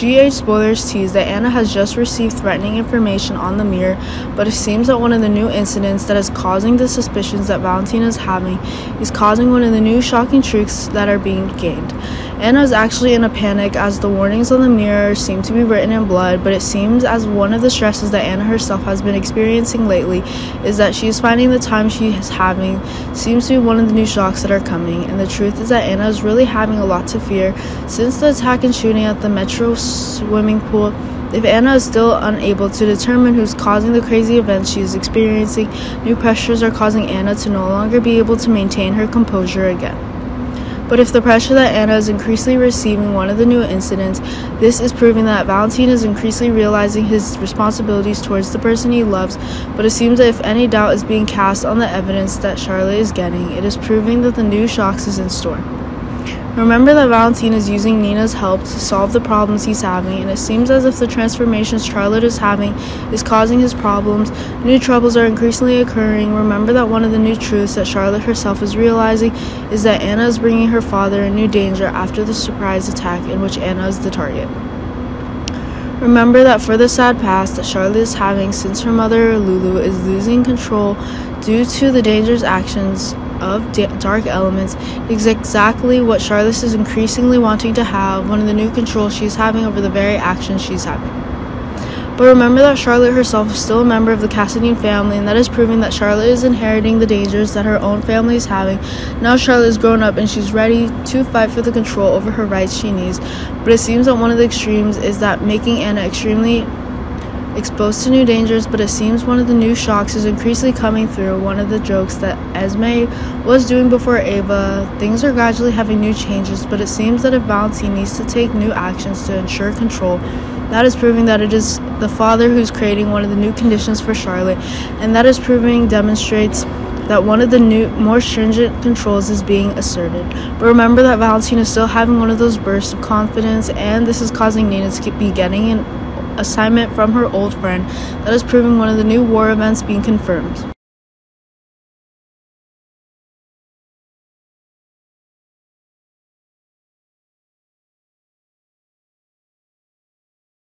GH spoilers tease that Anna has just received threatening information on the mirror, but it seems that one of the new incidents that is causing the suspicions that Valentina is having is causing one of the new shocking truths that are being gained. Anna is actually in a panic as the warnings on the mirror seem to be written in blood, but it seems as one of the stresses that Anna herself has been experiencing lately is that she is finding the time she is having seems to be one of the new shocks that are coming, and the truth is that Anna is really having a lot to fear since the attack and shooting at the Metro swimming pool. If Anna is still unable to determine who's causing the crazy events she is experiencing, new pressures are causing Anna to no longer be able to maintain her composure again. But if the pressure that Anna is increasingly receiving one of the new incidents, this is proving that Valentin is increasingly realizing his responsibilities towards the person he loves, but it seems that if any doubt is being cast on the evidence that Charlotte is getting, it is proving that the new shocks is in store. Remember that Valentin is using Nina's help to solve the problems he's having, and it seems as if the transformations Charlotte is having is causing his problems. New troubles are increasingly occurring. Remember that one of the new truths that Charlotte herself is realizing is that Anna is bringing her father in new danger after the surprise attack in which Anna is the target. Remember that for the sad past that Charlotte is having since her mother, Lulu, is losing control due to the dangerous actions of dark elements is exactly what Charlotte is increasingly wanting to have, one of the new controls she's having over the very actions she's having. But remember that Charlotte herself is still a member of the Cassidine family, and that is proving that Charlotte is inheriting the dangers that her own family is having. Now Charlotte is grown up and she's ready to fight for the control over her rights she needs, but it seems that one of the extremes is that making Anna extremely exposed to new dangers, but it seems one of the new shocks is increasingly coming through. One of the jokes that Esme was doing before Ava, things are gradually having new changes, but it seems that if Valentin needs to take new actions to ensure control, that is proving that it is the father who's creating one of the new conditions for Charlotte, and that is proving demonstrates that one of the new, more stringent controls is being asserted. But remember that Valentin is still having one of those bursts of confidence, and this is causing Nina to be getting an assignment from her old friend that is proving one of the new war events being confirmed.